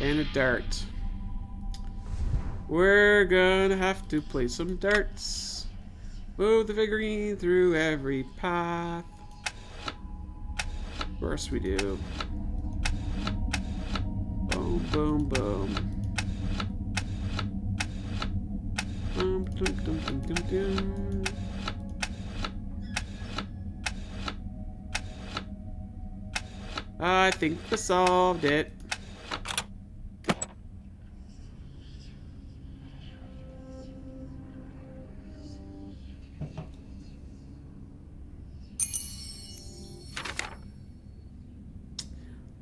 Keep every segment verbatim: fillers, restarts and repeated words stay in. and a dart. We're gonna have to play some darts. Move the figurine through every path. Of course we do. Boom, boom, boom. Boom, dum, dum, dum, dum, dum. I think we solved it.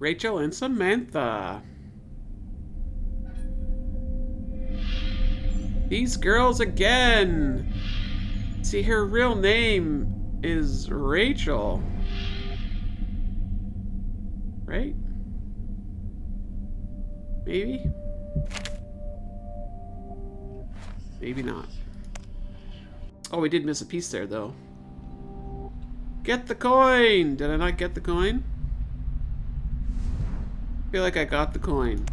Rachel and Samantha. These girls again. See, her real name is Rachel. Right? Maybe? Maybe not. Oh, we did miss a piece there, though. Get the coin! Did I not get the coin? I feel like I got the coin.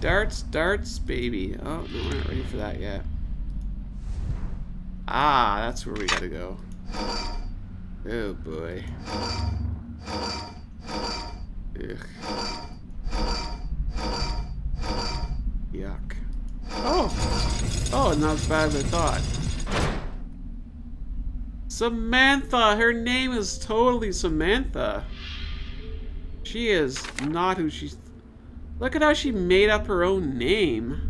Darts, darts, baby. Oh, no, we're not ready for that yet. Ah, that's where we gotta go. Oh, boy. Ugh. Yuck. Oh! Oh, not as bad as I thought. Samantha! Her name is totally Samantha. She is not who she's... Look at how she made up her own name.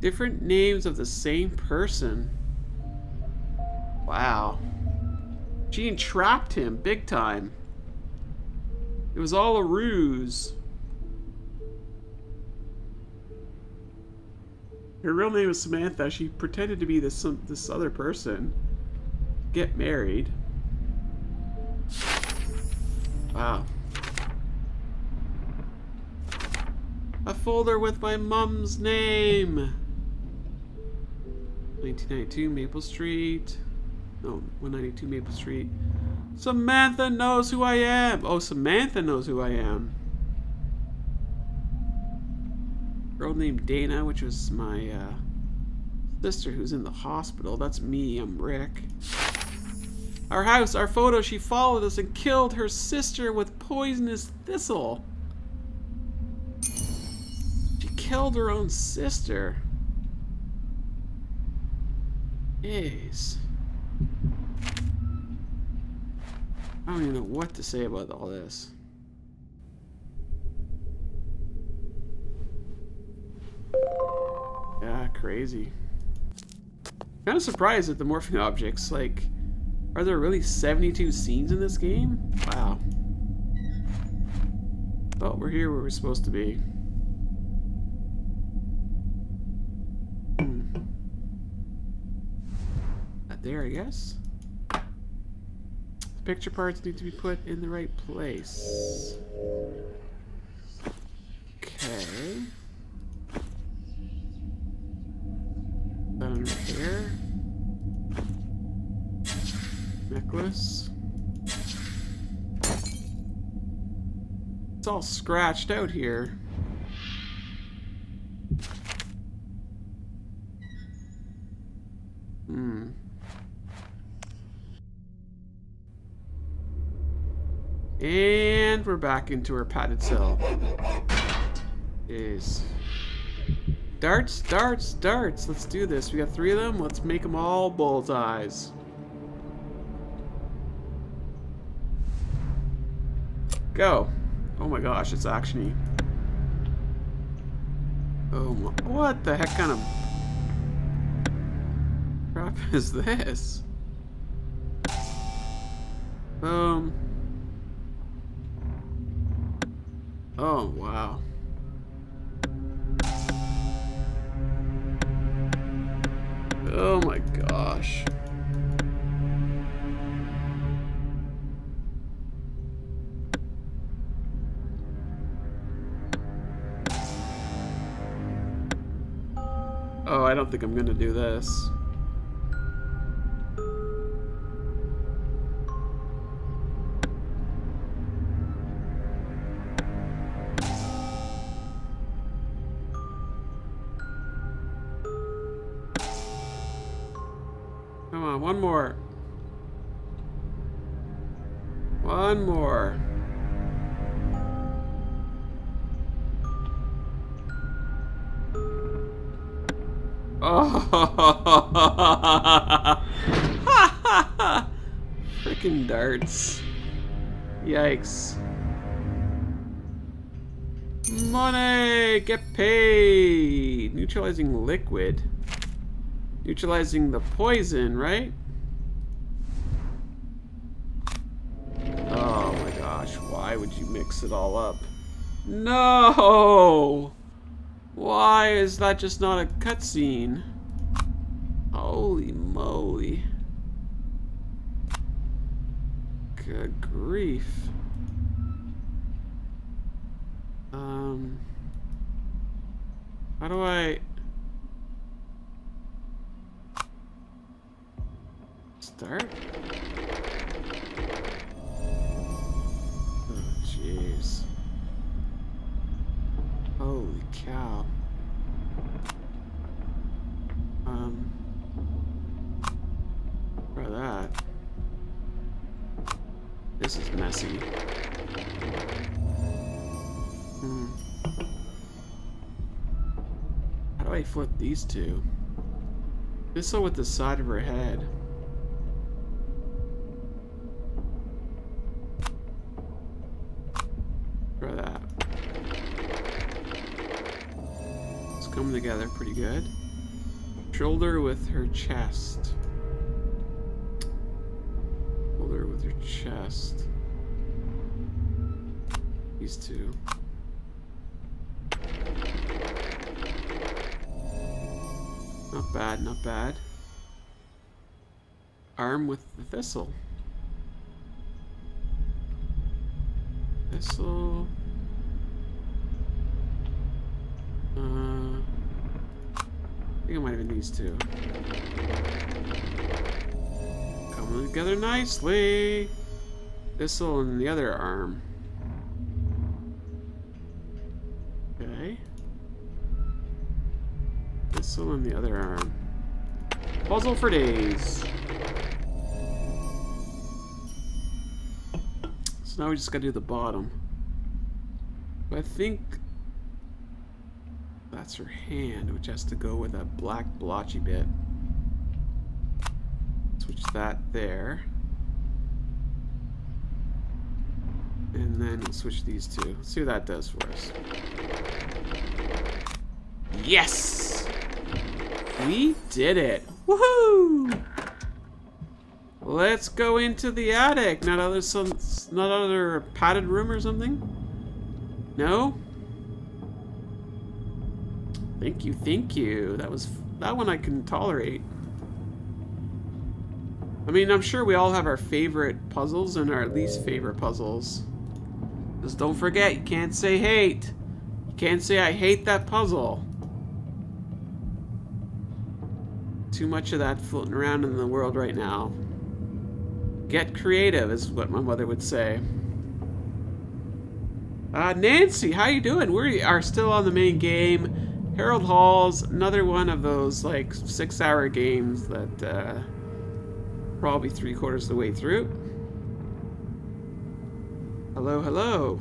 Different names of the same person. Wow. She entrapped him big time. It was all a ruse. Her real name was Samantha. She pretended to be this, this other person. Get married. Wow. A folder with my mom's name. nineteen ninety-two Maple Street. No, one ninety-two Maple Street. Samantha knows who I am. Oh, Samantha knows who I am. Girl named Dana, which was my uh, sister who's in the hospital. That's me. I'm Rick. Our house, our photo, she followed us and killed her sister with poisonous thistle. She killed her own sister. Jeez. I don't even know what to say about all this. Yeah, crazy. Kind of surprised at the morphing objects, like... Are there really seventy-two scenes in this game? Wow. But we're here where we're supposed to be. Hmm. Not there, I guess. The picture parts need to be put in the right place. Okay. Down here. Necklace. It's all scratched out here. Hmm. And we're back into our padded cell. Jeez. Darts, darts, darts. Let's do this. We got three of them. Let's make them all bullseyes. Go. Oh my gosh, it's actiony. Oh my, what the heck kind of crap is this? Um. Oh wow. Oh my gosh. Oh, I don't think I'm gonna do this. on, one more. One more. Oh, freaking darts. Yikes. Money! Get paid! Neutralizing liquid. Neutralizing the poison, right? Oh my gosh, why would you mix it all up? No! Why is that just not a cutscene? Holy moly. Good grief. Um, how do I... start? Oh, jeez. Holy cow. Um, for that. This is messy. How do I flip these two? This one with the side of her head. Throw that. It's coming together pretty good. Shoulder with her chest. Shoulder with her chest. These two. Not bad, not bad. Arm with the thistle. Thistle. Uh, I think I might have these two. Coming together nicely. Thistle and the other arm. Okay. Thistle and the other arm. Puzzle for days. So now we just gotta do the bottom. But I think that's her hand, which has to go with that black blotchy bit. Switch that there. And then we'll switch these two. Let's see what that does for us. Yes! We did it! Woohoo! Let's go into the attic. Not other some, not other padded room or something. No. Thank you, thank you. That was that one I can tolerate. I mean, I'm sure we all have our favorite puzzles and our least favorite puzzles. Just don't forget, you can't say hate. You can't say I hate that puzzle. Too much of that floating around in the world right now. Get creative is what my mother would say. Uh, Nancy, how you doing? We are still on the main game. Harrowed Halls, another one of those like six hour games that uh, probably three quarters of the way through. Hello, hello.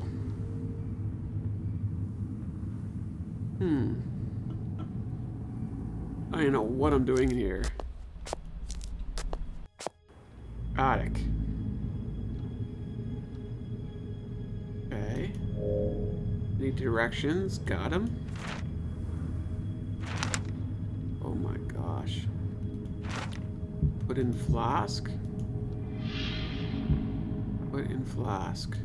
Hmm. I don't know what I'm doing here. Attic. Okay. Need directions. Got him. Oh my gosh. Put in flask. Put in flask.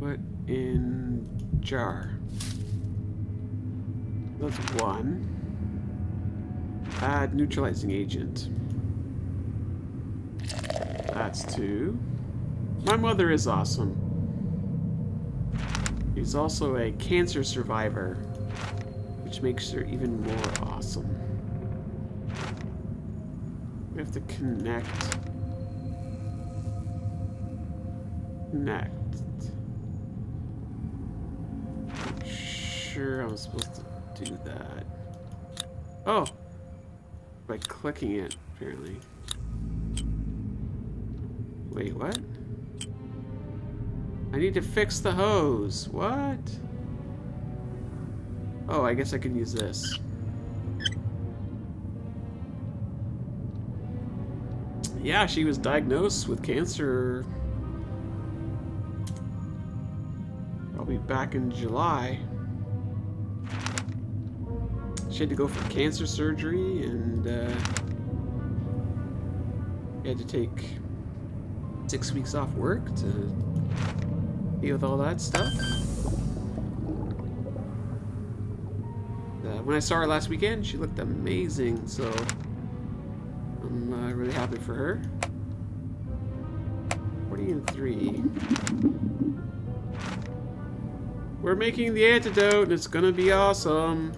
Put in jar. That's one. Add neutralizing agent. That's two. My mother is awesome. She's also a cancer survivor, which makes her even more awesome. We have to connect. Connect. I'm sure I'm supposed to do that. Oh, by clicking it, apparently. Wait, what? I need to fix the hose. What? Oh, I guess I can use this. Yeah, she was diagnosed with cancer. Probably back in July. She had to go for cancer surgery and uh, had to take six weeks off work to deal with all that stuff. Uh, when I saw her last weekend, she looked amazing, so I'm uh, really happy for her. forty and three. We're making the antidote, and it's gonna be awesome.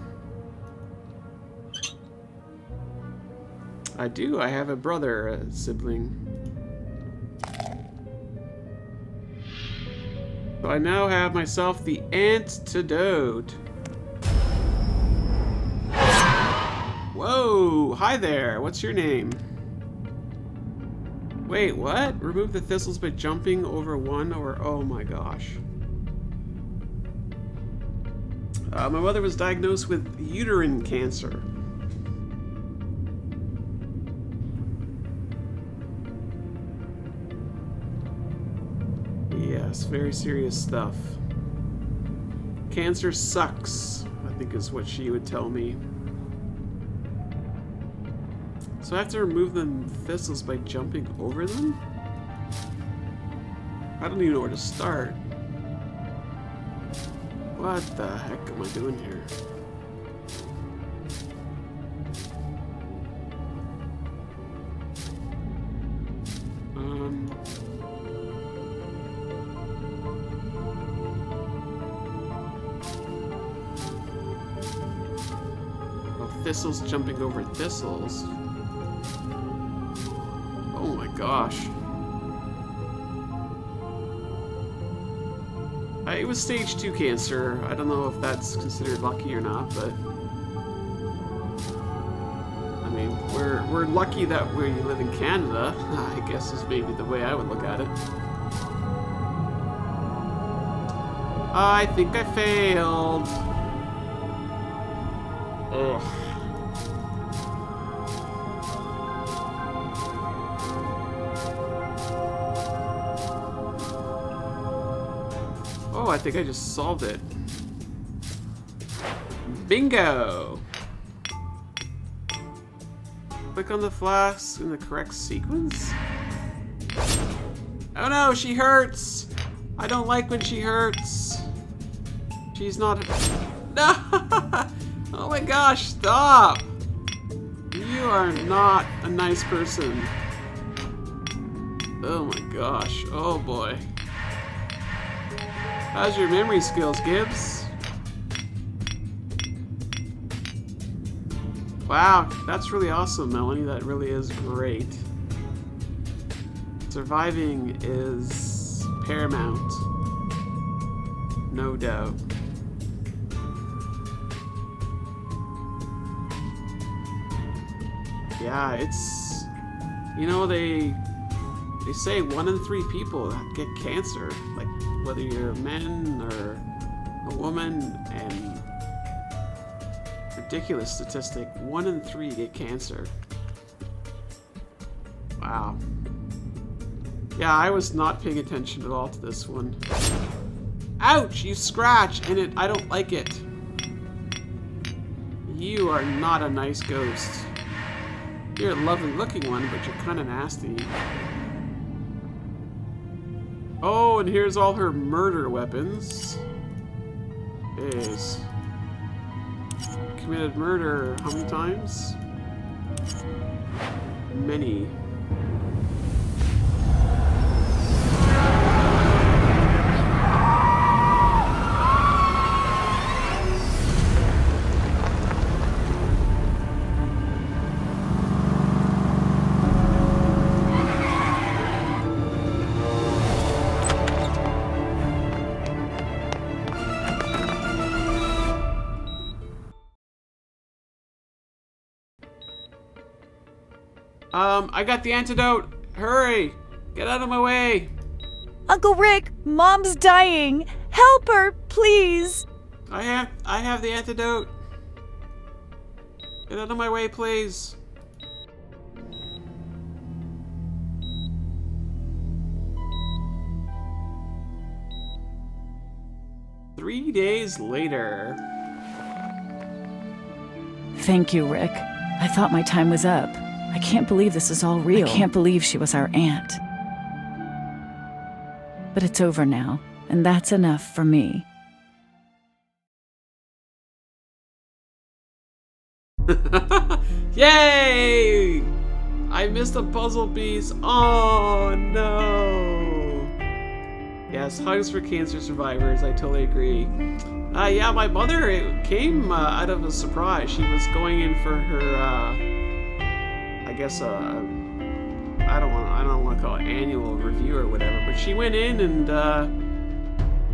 I do. I have a brother, a sibling. So I now have myself the antidote. Whoa! Hi there! What's your name? Wait, what? Remove the thistles by jumping over one or... Oh my gosh. Uh, my mother was diagnosed with uterine cancer. Yes, very serious stuff. Cancer sucks, I think is what she would tell me. So I have to remove the thistles by jumping over them? I don't even know where to start. What the heck am I doing here? Um... Thistles jumping over thistles. Oh my gosh. I, it was stage two cancer. I don't know if that's considered lucky or not, but I mean, we're we're lucky that we live in Canada, I guess is maybe the way I would look at it. I think I failed. Ugh. Oh, I think I just solved it. Bingo! Click on the flask in the correct sequence? Oh no, she hurts! I don't like when she hurts. She's not... No! Oh my gosh, stop! You are not a nice person. Oh my gosh, oh boy. How's your memory skills, Gibbs? Wow, that's really awesome, Melanie. That really is great. Surviving is paramount. No doubt. Yeah, it's... You know, they... They say one in three people get cancer. Like, whether you're a man or a woman, and ridiculous statistic, one in three get cancer. Wow. Yeah, I was not paying attention at all to this one. Ouch! You scratch, and it I don't like it. You are not a nice ghost. You're a lovely looking one, but you're kind of nasty. Oh, and here's all her murder weapons. Is committed murder how many times? Many. Um, I got the antidote. Hurry! Get out of my way! Uncle Rick, Mom's dying. Help her, please. I have, I have the antidote. Get out of my way, please. Three days later. Thank you, Rick. I thought my time was up. I can't believe this is all real. I can't believe she was our aunt. But it's over now, and that's enough for me. Yay! I missed a puzzle piece. Oh no! Yes, hugs for cancer survivors. I totally agree. Uh, yeah, my mother it came uh, out of a surprise. She was going in for her, uh, I guess, uh, I don't want I don't want to call it annual review or whatever, but she went in and uh,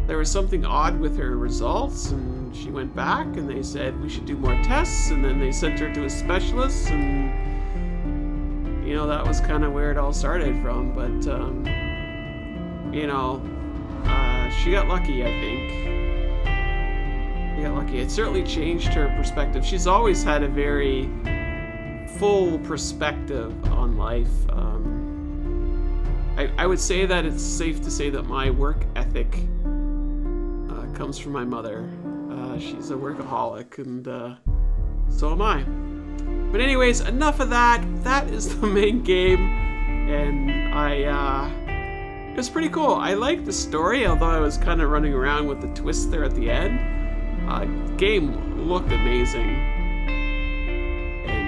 there was something odd with her results, and she went back and they said we should do more tests, and then they sent her to a specialist, and you know that was kind of where it all started from. But um, you know, uh, she got lucky, I think. She got lucky. It certainly changed her perspective. She's always had a very full perspective on life. Um, I, I would say that it's safe to say that my work ethic uh, comes from my mother. Uh, she's a workaholic, and uh, so am I. But anyways, enough of that. That is the main game, and I uh, it was pretty cool. I liked the story, although I was kind of running around with the twist there at the end. Uh, the game looked amazing.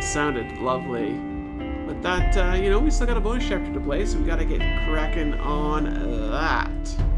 Sounded lovely, but that uh, you know, we still got a bonus chapter to play, so we got to get cracking on that.